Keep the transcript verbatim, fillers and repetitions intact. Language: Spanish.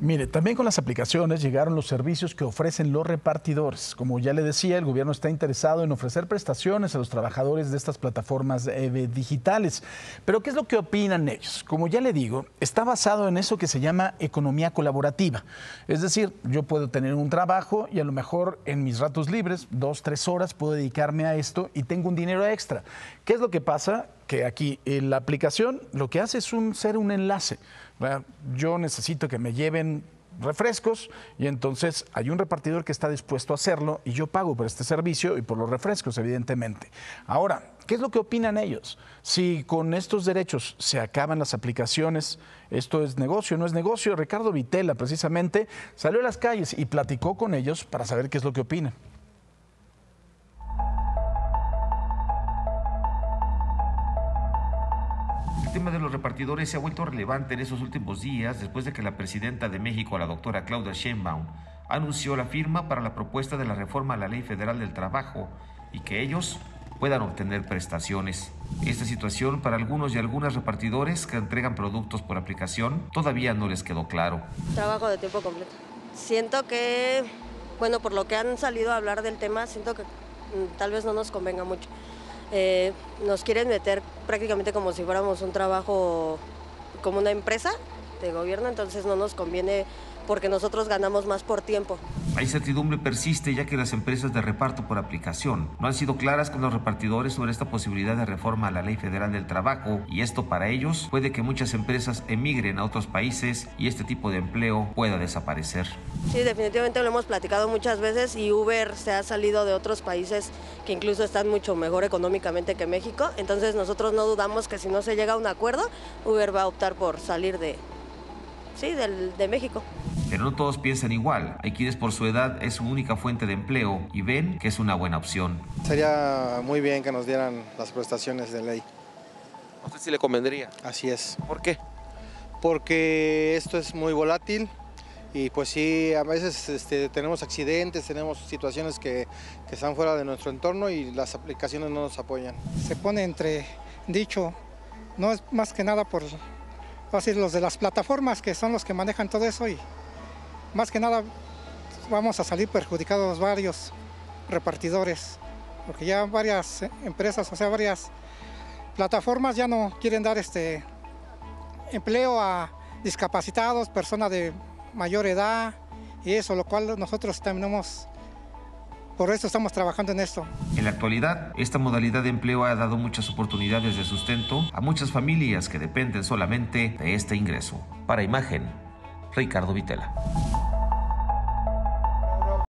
Mire, también con las aplicaciones llegaron los servicios que ofrecen los repartidores. Como ya le decía, el gobierno está interesado en ofrecer prestaciones a los trabajadores de estas plataformas eh, digitales. Pero ¿qué es lo que opinan ellos? Como ya le digo, está basado en eso que se llama economía colaborativa. Es decir, yo puedo tener un trabajo y a lo mejor en mis ratos libres, dos, tres horas, puedo dedicarme a esto y tengo un dinero extra. ¿Qué es lo que pasa? Que aquí eh, la aplicación lo que hace es un, ser un enlace. ¿Verdad? Yo necesito que me lleven refrescos y entonces hay un repartidor que está dispuesto a hacerlo y yo pago por este servicio y por los refrescos, evidentemente. Ahora, ¿qué es lo que opinan ellos? Si con estos derechos se acaban las aplicaciones, ¿esto es negocio, no es negocio? Ricardo Vitela, precisamente, salió a las calles y platicó con ellos para saber qué es lo que opinan. El tema de los repartidores se ha vuelto relevante en esos últimos días después de que la presidenta de México, la doctora Claudia Sheinbaum, anunció la firma para la propuesta de la reforma a la Ley Federal del Trabajo y que ellos puedan obtener prestaciones. Esta situación para algunos y algunas repartidores que entregan productos por aplicación todavía no les quedó claro. Trabajo de tiempo completo. Siento que, bueno, por lo que han salido a hablar del tema, siento que tal vez no nos convenga mucho. Eh, nos quieren meter prácticamente como si fuéramos un trabajo, como una empresa de gobierno, entonces no nos conviene porque nosotros ganamos más por tiempo. La incertidumbre persiste ya que las empresas de reparto por aplicación no han sido claras con los repartidores sobre esta posibilidad de reforma a la Ley Federal del Trabajo y esto para ellos puede que muchas empresas emigren a otros países y este tipo de empleo pueda desaparecer. Sí, definitivamente lo hemos platicado muchas veces y Uber se ha salido de otros países que incluso están mucho mejor económicamente que México, entonces nosotros no dudamos que si no se llega a un acuerdo, Uber va a optar por salir de... Sí, del, de México. Pero no todos piensan igual. Hay quienes por su edad es su única fuente de empleo y ven que es una buena opción. Sería muy bien que nos dieran las prestaciones de ley. No sé si le convendría. Así es. ¿Por qué? Porque esto es muy volátil y pues sí, a veces este, tenemos accidentes, tenemos situaciones que, que están fuera de nuestro entorno y las aplicaciones no nos apoyan. Se pone entre dicho, no es más que nada por... Así, los de las plataformas que son los que manejan todo eso y más que nada vamos a salir perjudicados varios repartidores porque ya varias empresas, o sea, varias plataformas ya no quieren dar este empleo a discapacitados, personas de mayor edad y eso, lo cual nosotros terminamos... Por eso estamos trabajando en esto. En la actualidad, esta modalidad de empleo ha dado muchas oportunidades de sustento a muchas familias que dependen solamente de este ingreso. Para Imagen, Ricardo Vitela.